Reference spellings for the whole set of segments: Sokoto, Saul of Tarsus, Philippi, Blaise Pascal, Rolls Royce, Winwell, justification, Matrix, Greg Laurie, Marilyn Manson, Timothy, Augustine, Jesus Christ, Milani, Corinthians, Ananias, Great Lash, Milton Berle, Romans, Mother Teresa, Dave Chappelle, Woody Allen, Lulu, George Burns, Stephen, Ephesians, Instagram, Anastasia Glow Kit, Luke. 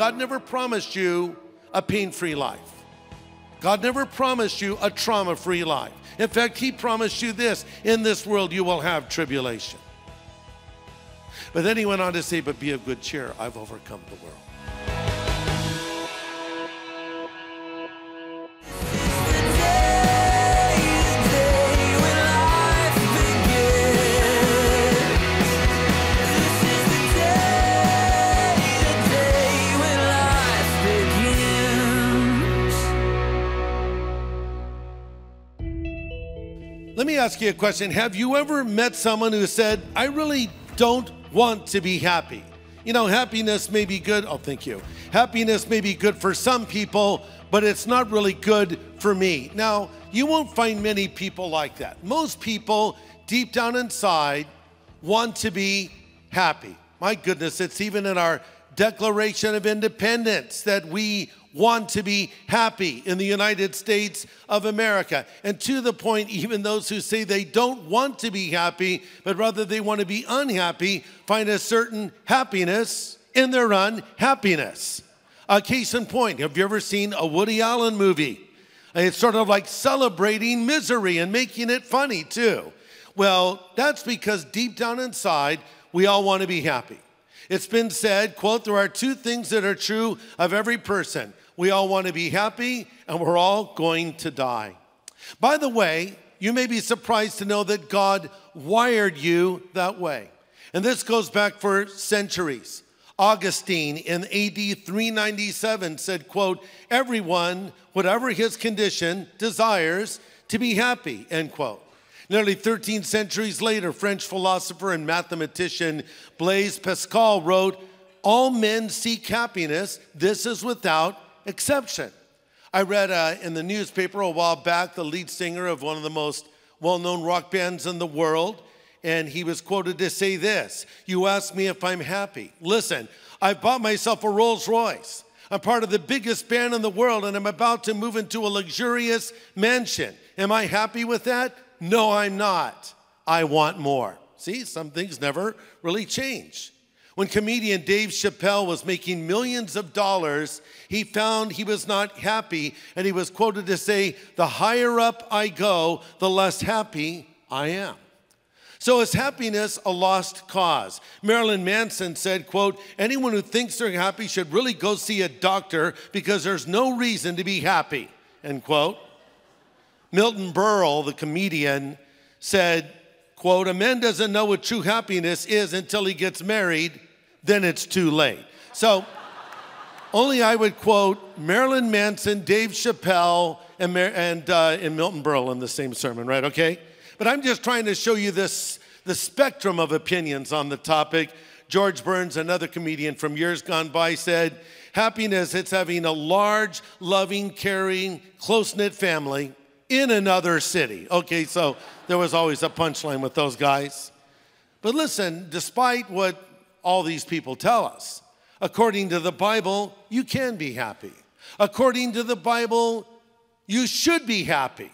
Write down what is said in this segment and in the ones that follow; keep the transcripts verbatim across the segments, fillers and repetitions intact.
God never promised you a pain-free life. God never promised you a trauma-free life. In fact, he promised you this: in this world you will have tribulation. But then he went on to say, but be of good cheer, I've overcome the world. Let me ask you a question. Have you ever met someone who said, I really don't want to be happy? You know, happiness may be good. Oh, thank you. Happiness may be good for some people, but it's not really good for me. Now, you won't find many people like that. Most people, deep down inside, want to be happy. My goodness, it's even in our Declaration of Independence that we want to be happy in the United States of America. And to the point, even those who say they don't want to be happy, but rather they want to be unhappy, find a certain happiness in their unhappiness. A case in point, have you ever seen a Woody Allen movie? It's sort of like celebrating misery and making it funny too. Well, that's because deep down inside, we all want to be happy. It's been said, quote, there are two things that are true of every person. We all want to be happy, and we're all going to die. By the way, you may be surprised to know that God wired you that way. And this goes back for centuries. Augustine in A D three ninety-seven said, quote, everyone, whatever his condition, desires to be happy, end quote. Nearly thirteen centuries later, French philosopher and mathematician Blaise Pascal wrote, all men seek happiness. This is without exception. I read uh, in the newspaper a while back the lead singer of one of the most well-known rock bands in the world, and he was quoted to say this, you ask me if I'm happy. Listen, I bought myself a Rolls Royce. I'm part of the biggest band in the world, and I'm about to move into a luxurious mansion. Am I happy with that? No, I'm not. I want more. See, some things never really change. When comedian Dave Chappelle was making millions of dollars, he found he was not happy, and he was quoted to say, the higher up I go, the less happy I am. So is happiness a lost cause? Marilyn Manson said, quote, anyone who thinks they're happy should really go see a doctor because there's no reason to be happy, end quote. Milton Berle, the comedian, said, quote, a man doesn't know what true happiness is until he gets married, then it's too late. So only I would quote Marilyn Manson, Dave Chappelle, and, and, uh, and Milton Berle in the same sermon, right, okay? But I'm just trying to show you this, the spectrum of opinions on the topic. George Burns, another comedian from years gone by, said, happiness, it's having a large, loving, caring, close-knit family in another city. Okay, so there was always a punchline with those guys. But listen, despite what all these people tell us, according to the Bible, you can be happy. According to the Bible, you should be happy.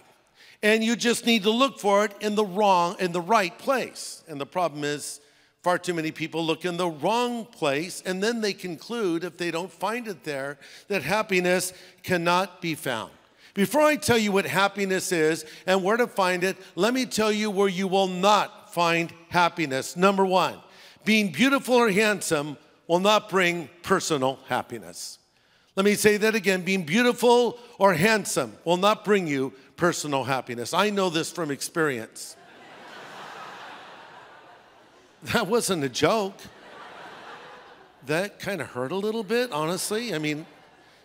And you just need to look for it in the wrong, in the right place. And the problem is far too many people look in the wrong place, and then they conclude, if they don't find it there, that happiness cannot be found. Before I tell you what happiness is and where to find it, let me tell you where you will not find happiness. Number one, being beautiful or handsome will not bring personal happiness. Let me say that again. Being beautiful or handsome will not bring you personal happiness. I know this from experience. That wasn't a joke. That kind of hurt a little bit, honestly. I mean,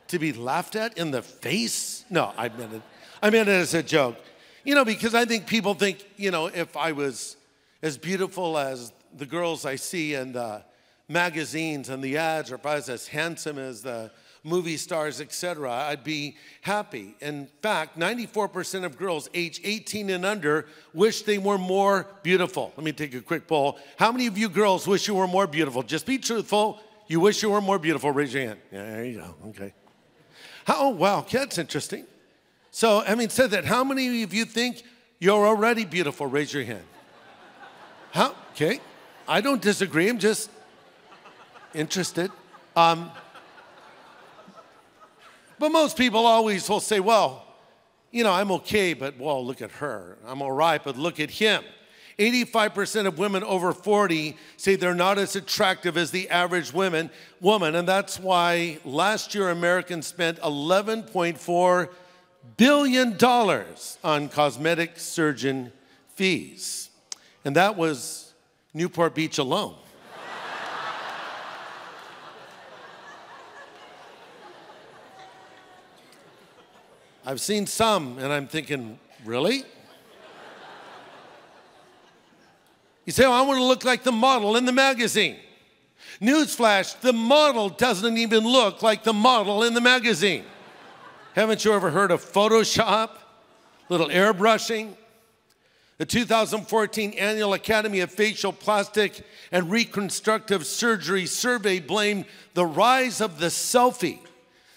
to be laughed at in the face? No, I meant it. I meant it as a joke. You know, because I think people think, you know, if I was as beautiful as the girls I see in the magazines and the ads, or if I was as handsome as the movie stars, et cetera, I'd be happy. In fact, ninety-four percent of girls age eighteen and under wish they were more beautiful. Let me take a quick poll. How many of you girls wish you were more beautiful? Just be truthful. You wish you were more beautiful. Raise your hand. Yeah, there you go. Okay. How, oh, wow, that's interesting. So, having said that, how many of you think you're already beautiful? Raise your hand. How? Okay. I don't disagree. I'm just interested. Um, But most people always will say, well, you know, I'm okay, but, well, look at her. I'm all right, but look at him. eighty-five percent of women over forty say they're not as attractive as the average women, woman, and that's why last year Americans spent eleven point four billion dollars on cosmetic surgeon fees. And that was Newport Beach alone. I've seen some, and I'm thinking, really? You say, oh, I want to look like the model in the magazine. Newsflash, the model doesn't even look like the model in the magazine. Haven't you ever heard of Photoshop? Little airbrushing? The two thousand fourteen Annual Academy of Facial Plastic and Reconstructive Surgery survey blamed the rise of the selfie.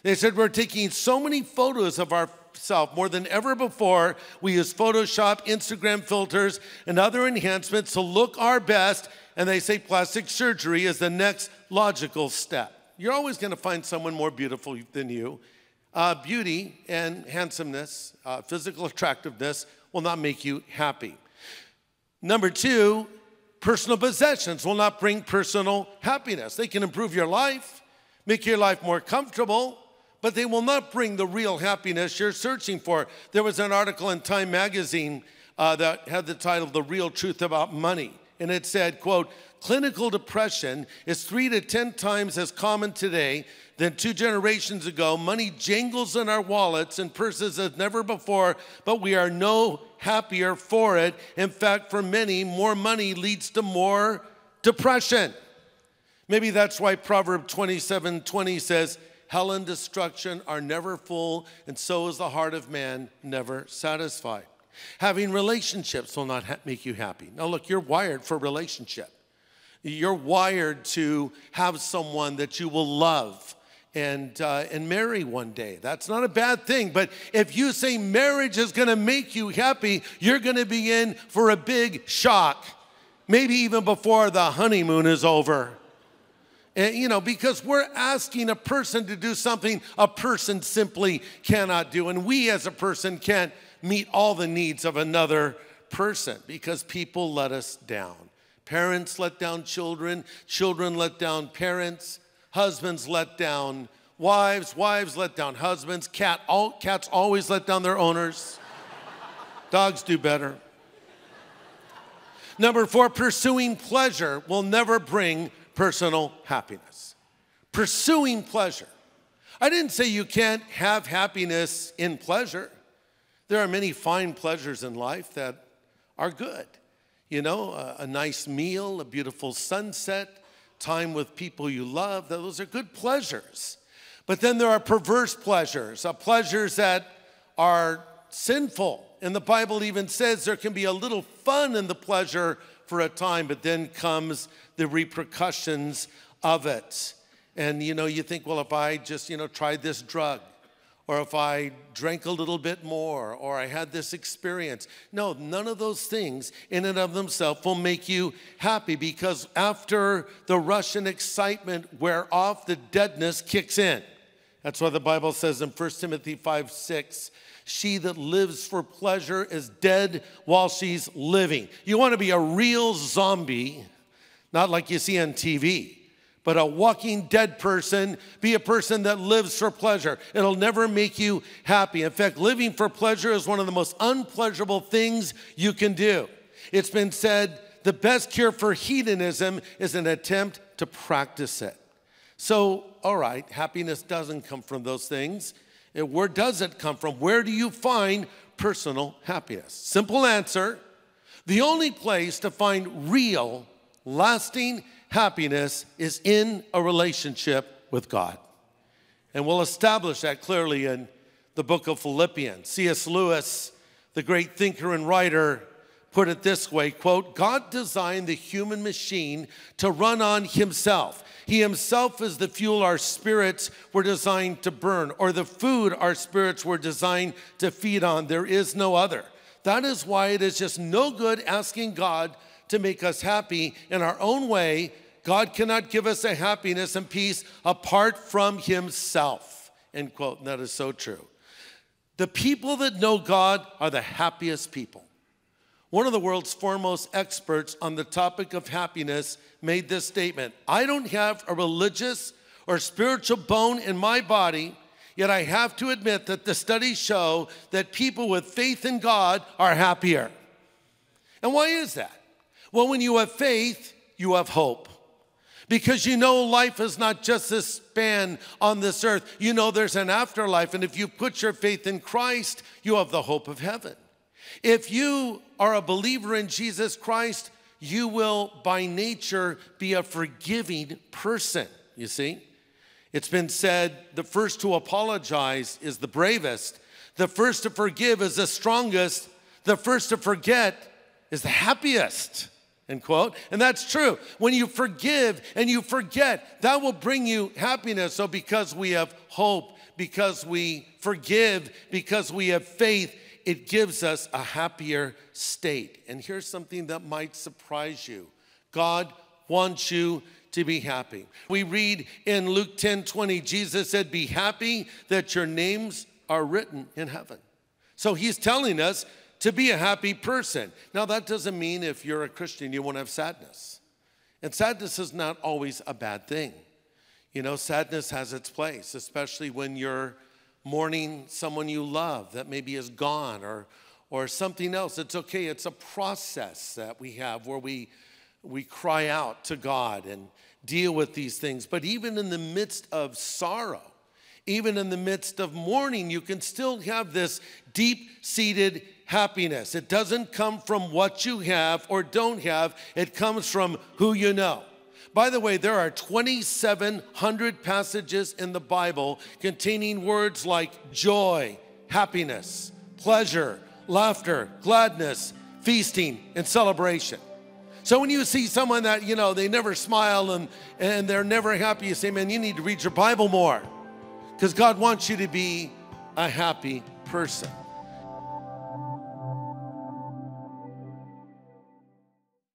They said we're taking so many photos of ourselves more than ever before. We use Photoshop, Instagram filters, and other enhancements to look our best, and they say plastic surgery is the next logical step. You're always going to find someone more beautiful than you. Uh, beauty and handsomeness, uh, physical attractiveness will not make you happy. Number two, personal possessions will not bring personal happiness. They can improve your life, make your life more comfortable, but they will not bring the real happiness you're searching for. There was an article in Time magazine uh, that had the title, The Real Truth About Money. And it said, quote, clinical depression is three to ten times as common today than two generations ago. Money jingles in our wallets and purses as never before, but we are no happier for it. In fact, for many, more money leads to more depression. Maybe that's why Proverbs twenty-seven twenty says, hell and destruction are never full, and so is the heart of man never satisfied. Having relationships will not ha make you happy. Now look, you're wired for relationship. You're wired to have someone that you will love and, uh, and marry one day. That's not a bad thing, but if you say marriage is gonna make you happy, you're gonna be in for a big shock, maybe even before the honeymoon is over. And, you know, because we're asking a person to do something a person simply cannot do. And we as a person can't meet all the needs of another person because people let us down. Parents let down children. Children let down parents. Husbands let down wives. Wives let down husbands. Cat, all, cats always let down their owners. Dogs do better. Number four, pursuing pleasure will never bring personal happiness. Pursuing pleasure. I didn't say you can't have happiness in pleasure. There are many fine pleasures in life that are good. You know, a, a nice meal, a beautiful sunset, time with people you love, those are good pleasures. But then there are perverse pleasures, uh, pleasures that are sinful. And the Bible even says there can be a little fun in the pleasure for a time, but then comes the repercussions of it. And, you know, you think, well, if I just, you know, tried this drug, or if I drank a little bit more, or I had this experience. No, none of those things in and of themselves will make you happy, because after the rush and excitement wear off, the deadness kicks in. That's why the Bible says in First Timothy five six, she that lives for pleasure is dead while she's living. You want to be a real zombie, not like you see on T V, but a walking dead person. Be a person that lives for pleasure. It'll never make you happy. In fact, living for pleasure is one of the most unpleasurable things you can do. It's been said the best cure for hedonism is an attempt to practice it. So, all right, happiness doesn't come from those things. Where does it come from? Where do you find personal happiness? Simple answer. The only place to find real, lasting happiness is in a relationship with God. And we'll establish that clearly in the book of Philippians. C S Lewis, the great thinker and writer, put it this way, quote, God designed the human machine to run on himself. He himself is the fuel our spirits were designed to burn, or the food our spirits were designed to feed on. There is no other. That is why it is just no good asking God to make us happy in our own way. God cannot give us a happiness and peace apart from himself. end quote. And that is so true. The people that know God are the happiest people. One of the world's foremost experts on the topic of happiness made this statement: I don't have a religious or spiritual bone in my body, yet I have to admit that the studies show that people with faith in God are happier. And why is that? Well, when you have faith, you have hope. Because you know life is not just this span on this earth. You know there's an afterlife, and if you put your faith in Christ, you have the hope of heaven. If you are a believer in Jesus Christ, you will by nature be a forgiving person, you see. It's been said the first to apologize is the bravest. The first to forgive is the strongest. The first to forget is the happiest, end quote. And that's true. When you forgive and you forget, that will bring you happiness. So because we have hope, because we forgive, because we have faith, it gives us a happier state. And here's something that might surprise you. God wants you to be happy. We read in Luke ten twenty, Jesus said, be happy that your names are written in heaven. So he's telling us to be a happy person. Now that doesn't mean if you're a Christian, you won't have sadness. And sadness is not always a bad thing. You know, sadness has its place, especially when you're mourning someone you love that maybe is gone, or, or something else. It's okay. It's a process that we have where we, we cry out to God and deal with these things. But even in the midst of sorrow, even in the midst of mourning, you can still have this deep-seated happiness. It doesn't come from what you have or don't have. It comes from who you know. By the way, there are twenty-seven hundred passages in the Bible containing words like joy, happiness, pleasure, laughter, gladness, feasting, and celebration. So when you see someone that, you know, they never smile and, and they're never happy, you say, man, you need to read your Bible more, because God wants you to be a happy person.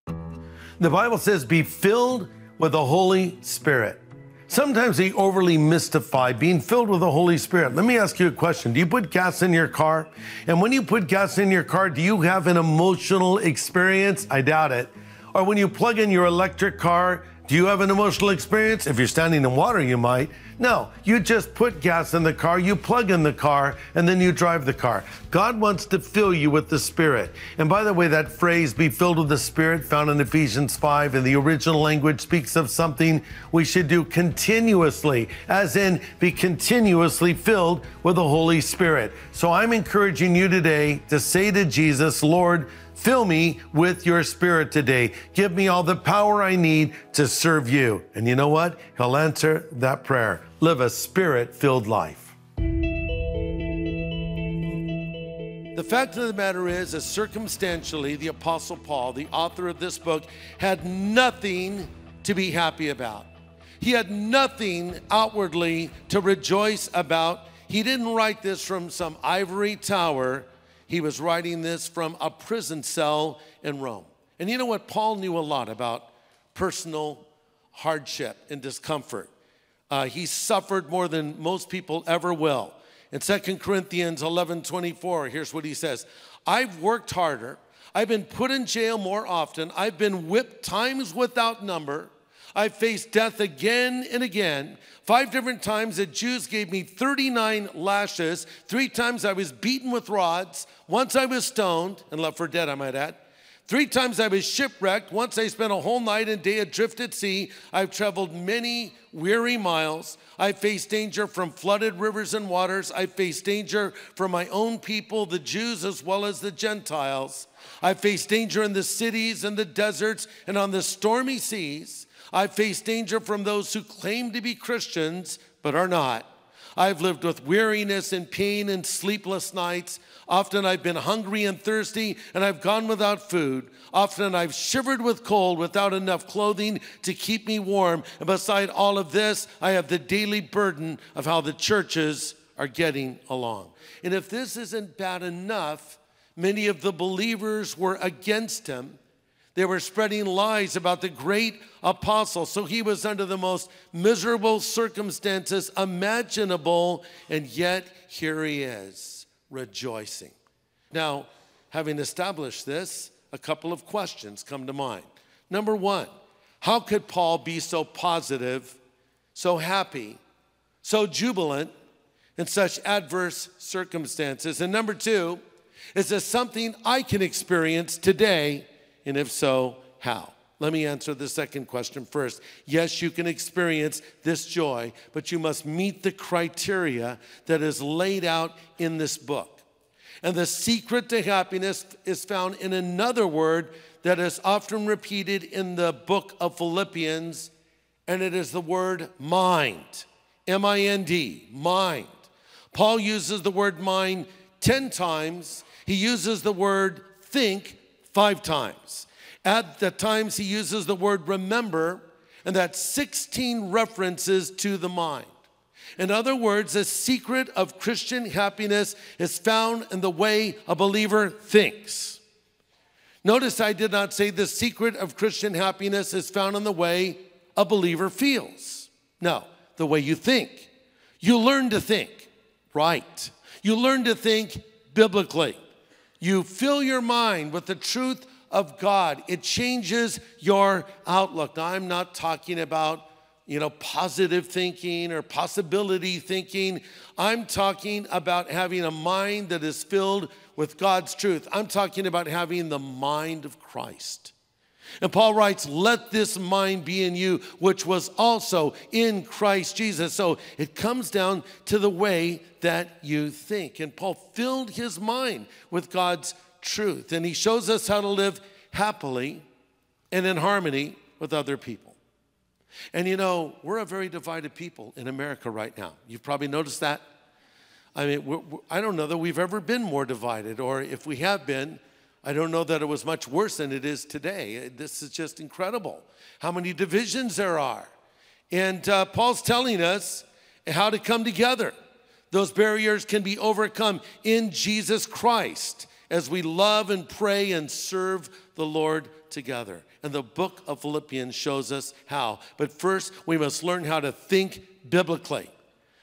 The Bible says, be filled with the Holy Spirit. Sometimes they overly mystify being filled with the Holy Spirit. Let me ask you a question. Do you put gas in your car? And when you put gas in your car, do you have an emotional experience? I doubt it. Or when you plug in your electric car, do you have an emotional experience? If you're standing in water, you might. No, you just put gas in the car, you plug in the car, and then you drive the car. God wants to fill you with the Spirit. And by the way, that phrase, be filled with the Spirit, found in Ephesians five, in the original language, speaks of something we should do continuously, as in be continuously filled with the Holy Spirit. So I'm encouraging you today to say to Jesus, Lord, fill me with your Spirit today. Give me all the power I need to serve you. And you know what? He'll answer that prayer. Live a Spirit-filled life. The fact of the matter is, is circumstantially, the Apostle Paul, the author of this book, had nothing to be happy about. He had nothing outwardly to rejoice about. He didn't write this from some ivory tower. He was writing this from a prison cell in Rome. And you know what? Paul knew a lot about personal hardship and discomfort. Uh, he suffered more than most people ever will. In Second Corinthians eleven twenty-four, here's what he says. I've worked harder. I've been put in jail more often. I've been whipped times without number. I've faced death again and again. Five different times the Jews gave me thirty-nine lashes. Three times I was beaten with rods. Once I was stoned and left for dead, I might add. Three times I was shipwrecked. Once I spent a whole night and day adrift at sea. I've traveled many weary miles. I faced danger from flooded rivers and waters. I faced danger from my own people, the Jews as well as the Gentiles. I faced danger in the cities and the deserts and on the stormy seas. I faced danger from those who claim to be Christians but are not. I've lived with weariness and pain and sleepless nights. Often I've been hungry and thirsty, and I've gone without food. Often I've shivered with cold without enough clothing to keep me warm. And beside all of this, I have the daily burden of how the churches are getting along. And if this isn't bad enough, many of the believers were against him. They were spreading lies about the great apostle. So he was under the most miserable circumstances imaginable, and yet here he is, rejoicing. Now, having established this, a couple of questions come to mind. Number one, how could Paul be so positive, so happy, so jubilant in such adverse circumstances? And number two, is this something I can experience today? And if so, how? Let me answer the second question first. Yes, you can experience this joy, but you must meet the criteria that is laid out in this book. And the secret to happiness is found in another word that is often repeated in the book of Philippians, and it is the word mind, M I N D, mind. Paul uses the word mind ten times. He uses the word think five times. At the times he uses the word remember, and that's sixteen references to the mind. In other words, the secret of Christian happiness is found in the way a believer thinks. Notice I did not say the secret of Christian happiness is found in the way a believer feels. No, the way you think. You learn to think right. You learn to think biblically. You fill your mind with the truth of God. It changes your outlook. Now, I'm not talking about, you know, positive thinking or possibility thinking. I'm talking about having a mind that is filled with God's truth. I'm talking about having the mind of Christ. And Paul writes, let this mind be in you, which was also in Christ Jesus. So it comes down to the way that you think. And Paul filled his mind with God's truth. And he shows us how to live happily and in harmony with other people. And you know, we're a very divided people in America right now. You've probably noticed that. I mean, we're, we're, I don't know that we've ever been more divided, or if we have been, I don't know that it was much worse than it is today. This is just incredible how many divisions there are. And uh, Paul's telling us how to come together. Those barriers can be overcome in Jesus Christ as we love and pray and serve the Lord together. And the book of Philippians shows us how. But first, we must learn how to think biblically.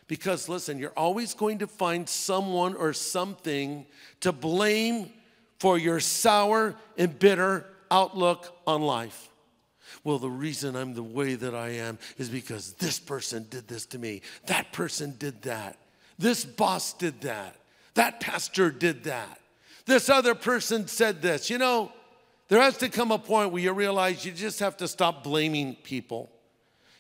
Because, listen, you're always going to find someone or something to blame for your sour and bitter outlook on life. Well, the reason I'm the way that I am is because this person did this to me. That person did that. This boss did that. That pastor did that. This other person said this. You know, there has to come a point where you realize you just have to stop blaming people.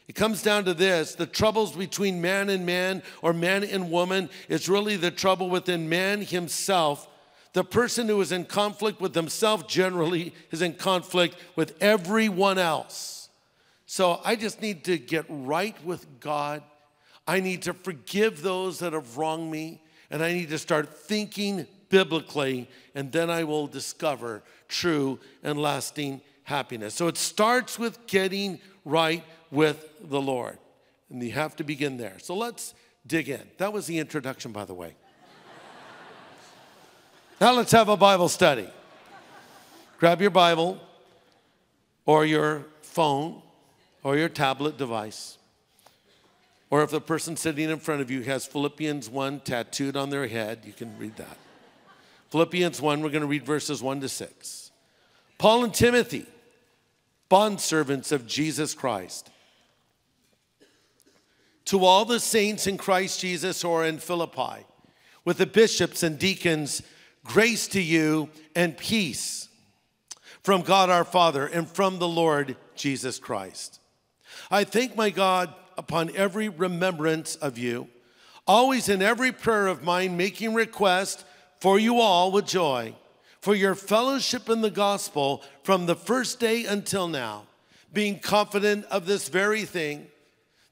It comes down to this. The troubles between man and man, or man and woman, is really the trouble within man himself. The person who is in conflict with themselves generally is in conflict with everyone else. So I just need to get right with God. I need to forgive those that have wronged me, and I need to start thinking biblically, and then I will discover true and lasting happiness. So it starts with getting right with the Lord, and you have to begin there. So let's dig in. That was the introduction, by the way. Now let's have a Bible study. Grab your Bible or your phone or your tablet device, or if the person sitting in front of you has Philippians one tattooed on their head, you can read that. Philippians one, we're going to read verses one to six. Paul and Timothy, bondservants of Jesus Christ, to all the saints in Christ Jesus who are in Philippi, with the bishops and deacons, grace to you and peace from God our Father and from the Lord Jesus Christ. I thank my God upon every remembrance of you, always in every prayer of mine, making request for you all with joy, for your fellowship in the gospel from the first day until now, being confident of this very thing,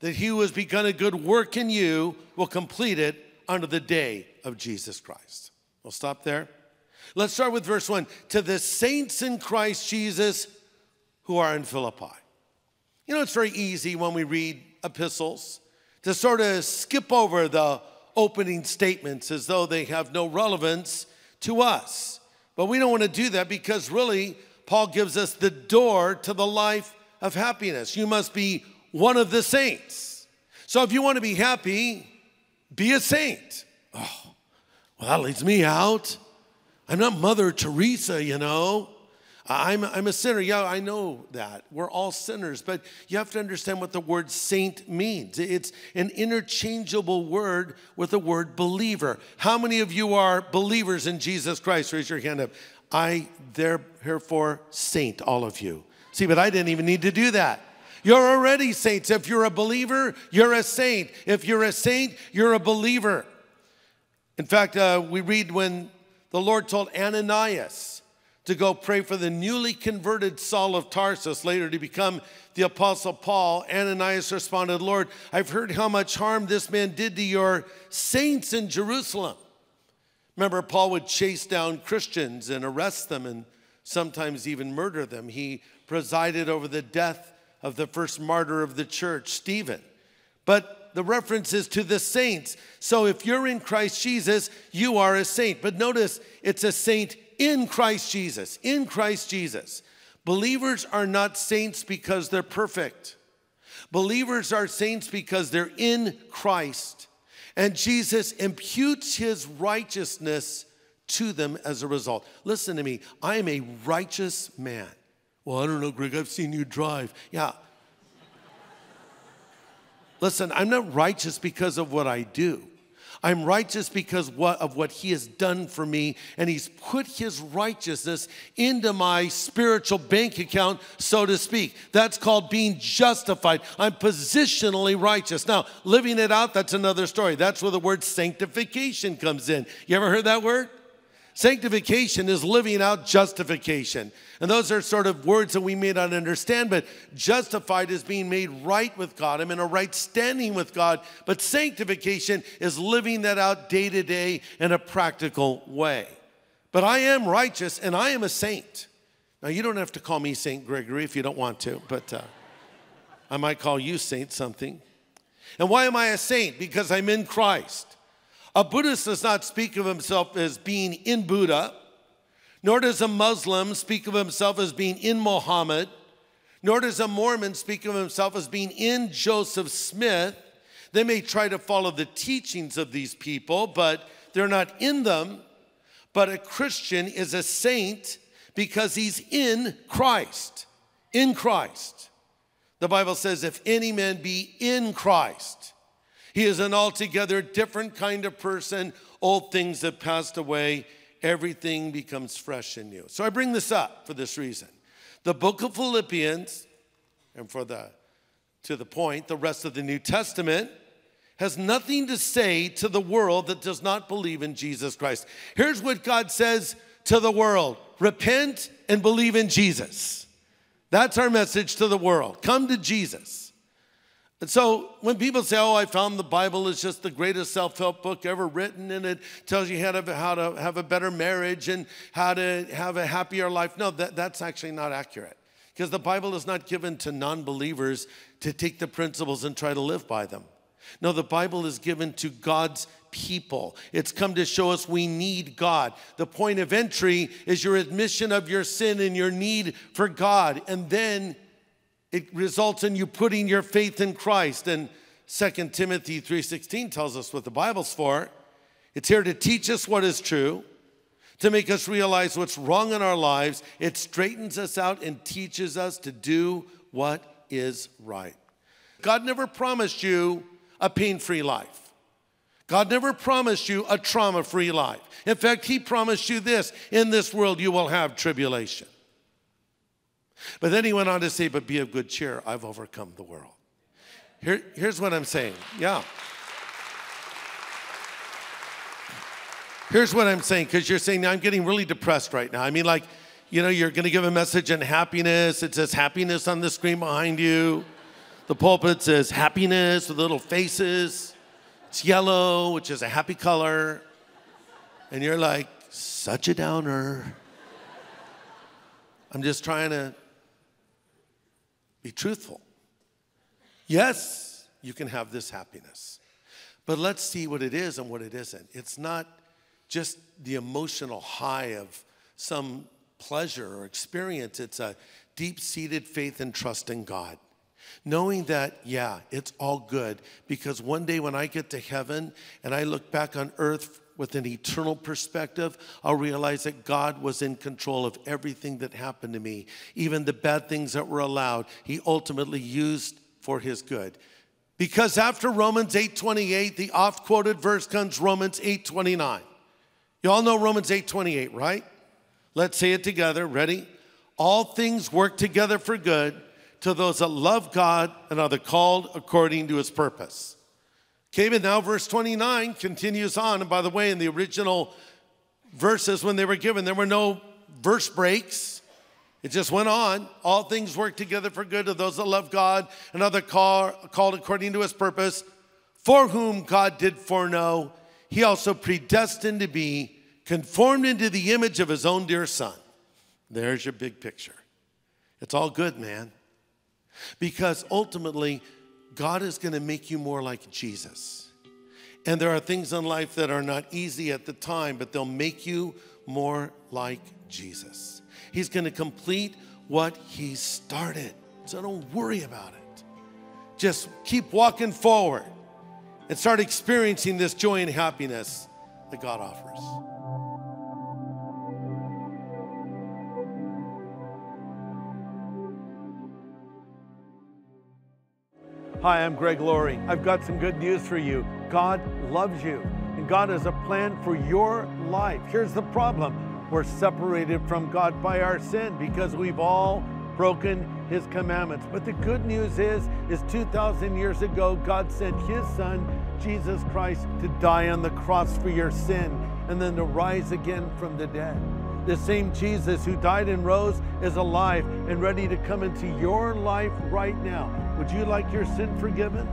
that he who has begun a good work in you will complete it unto the day of Jesus Christ. We'll stop there. Let's start with verse one. To the saints in Christ Jesus who are in Philippi. You know, it's very easy when we read epistles to sort of skip over the opening statements as though they have no relevance to us. But we don't want to do that, because really Paul gives us the door to the life of happiness. You must be one of the saints. So if you want to be happy, be a saint. Oh, well, that leads me out. I'm not Mother Teresa, you know. I'm, I'm a sinner. Yeah, I know that. We're all sinners, but you have to understand what the word saint means. It's an interchangeable word with the word believer. How many of you are believers in Jesus Christ? Raise your hand up. I, there, herefore, saint, all of you. See, but I didn't even need to do that. You're already saints. If you're a believer, you're a saint. If you're a saint, you're a believer. In fact, uh, we read when the Lord told Ananias to go pray for the newly converted Saul of Tarsus, later to become the Apostle Paul, Ananias responded, "Lord, I've heard how much harm this man did to your saints in Jerusalem." Remember, Paul would chase down Christians and arrest them and sometimes even murder them. He presided over the death of the first martyr of the church, Stephen. But the reference is to the saints. So if you're in Christ Jesus, you are a saint. But notice, it's a saint in Christ Jesus. In Christ Jesus. Believers are not saints because they're perfect. Believers are saints because they're in Christ. And Jesus imputes his righteousness to them as a result. Listen to me. I am a righteous man. Well, I don't know, Greg, I've seen you drive. Yeah. Listen, I'm not righteous because of what I do. I'm righteous because of what he has done for me, and he's put his righteousness into my spiritual bank account, so to speak. That's called being justified. I'm positionally righteous. Now, living it out, that's another story. That's where the word sanctification comes in. You ever heard that word? Sanctification is living out justification. And those are sort of words that we may not understand, but justified is being made right with God. I'm in a right standing with God. But sanctification is living that out day to day in a practical way. But I am righteous and I am a saint. Now, you don't have to call me Saint Gregory if you don't want to, but uh, I might call you Saint something. And why am I a saint? Because I'm in Christ. A Buddhist does not speak of himself as being in Buddha, nor does a Muslim speak of himself as being in Muhammad, nor does a Mormon speak of himself as being in Joseph Smith. They may try to follow the teachings of these people, but they're not in them. But a Christian is a saint because he's in Christ, in Christ. The Bible says, if any man be in Christ, he is an altogether different kind of person. Old things have passed away. Everything becomes fresh and new. So I bring this up for this reason. The book of Philippians, and for the, to the point, the rest of the New Testament, has nothing to say to the world that does not believe in Jesus Christ. Here's what God says to the world. Repent and believe in Jesus. That's our message to the world. Come to Jesus. And so when people say, oh, I found the Bible is just the greatest self-help book ever written, and it tells you how to, how to have a better marriage and how to have a happier life. No, that, that's actually not accurate, because the Bible is not given to non-believers to take the principles and try to live by them. No, the Bible is given to God's people. It's come to show us we need God. The point of entry is your admission of your sin and your need for God, and then it results in you putting your faith in Christ. And Second Timothy three sixteen tells us what the Bible's for. It's here to teach us what is true, to make us realize what's wrong in our lives. It straightens us out and teaches us to do what is right. God never promised you a pain-free life. God never promised you a trauma-free life. In fact, he promised you this: in this world you will have tribulation. But then he went on to say, but be of good cheer, I've overcome the world. Here, here's what I'm saying, yeah. Here's what I'm saying, because you're saying, I'm getting really depressed right now. I mean, like, you know, you're going to give a message on happiness. It says happiness on the screen behind you. The pulpit says happiness with little faces. It's yellow, which is a happy color. And you're like, such a downer. I'm just trying to be truthful. Yes, you can have this happiness. But let's see what it is and what it isn't. It's not just the emotional high of some pleasure or experience. It's a deep-seated faith and trust in God. Knowing that, yeah, it's all good, because one day when I get to heaven and I look back on earth with an eternal perspective, I'll realize that God was in control of everything that happened to me. Even the bad things that were allowed, he ultimately used for his good. Because after Romans eight twenty-eight, the oft-quoted verse comes Romans eight twenty-nine. You all know Romans eight twenty-eight, right? Let's say it together. Ready? All things work together for good to those that love God and are the called according to his purpose. Okay, but now verse twenty-nine continues on. And by the way, in the original verses when they were given, there were no verse breaks. It just went on. All things work together for good to those that love God and are the called according to his purpose, for whom God did foreknow, he also predestined to be conformed into the image of his own dear son. There's your big picture. It's all good, man. Because ultimately, God is going to make you more like Jesus. And there are things in life that are not easy at the time, but they'll make you more like Jesus. He's going to complete what he started. So don't worry about it. Just keep walking forward and start experiencing this joy and happiness that God offers. Hi, I'm Greg Laurie. I've got some good news for you. God loves you, and God has a plan for your life. Here's the problem. We're separated from God by our sin because we've all broken his commandments. But the good news is, is two thousand years ago, God sent his son, Jesus Christ, to die on the cross for your sin and then to rise again from the dead. The same Jesus who died and rose is alive and ready to come into your life right now. Would you like your sin forgiven?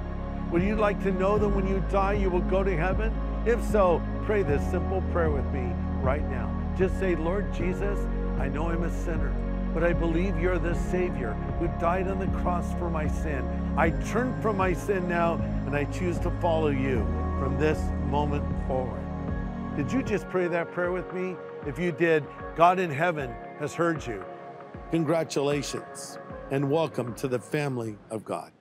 Would you like to know that when you die, you will go to heaven? If so, pray this simple prayer with me right now. Just say, Lord Jesus, I know I'm a sinner, but I believe you're the Savior who died on the cross for my sin. I turn from my sin now, and I choose to follow you from this moment forward. Did you just pray that prayer with me? If you did, God in heaven has heard you. Congratulations and welcome to the family of God.